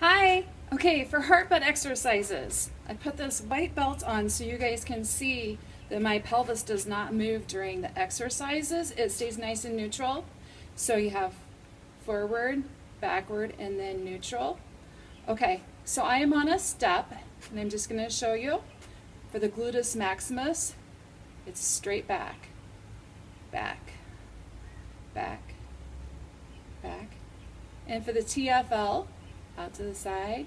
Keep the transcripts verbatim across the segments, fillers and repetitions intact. Hi! Okay, for heart butt exercises, I put this white belt on so you guys can see that my pelvis does not move during the exercises. It stays nice and neutral. So you have forward, backward, and then neutral. Okay, so I am on a step, and I'm just going to show you. For the gluteus maximus, it's straight back, back, back, back. And for the T F L, out to the side,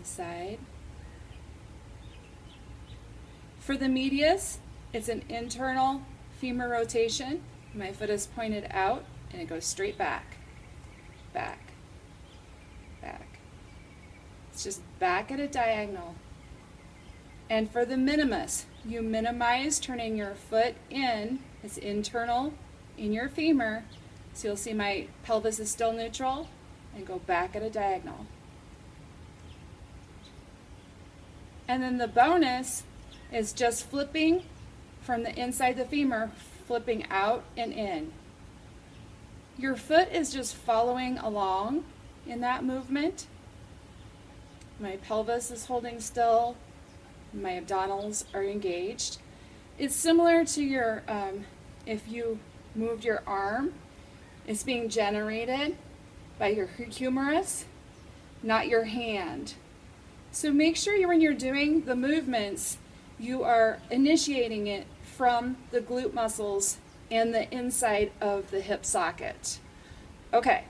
the side. For the medius, it's an internal femur rotation. My foot is pointed out and it goes straight back, back, back. It's just back at a diagonal. And for the minimus, you minimize turning your foot in. It's internal in your femur. So you'll see my pelvis is still neutral, and go back at a diagonal. And then the bonus is just flipping from the inside the femur, flipping out and in. Your foot is just following along in that movement. My pelvis is holding still. My abdominals are engaged. It's similar to your, um, if you moved your arm, it's being generated by your humerus, not your hand. So make sure you, when you're doing the movements, you are initiating it from the glute muscles and the inside of the hip socket. Okay.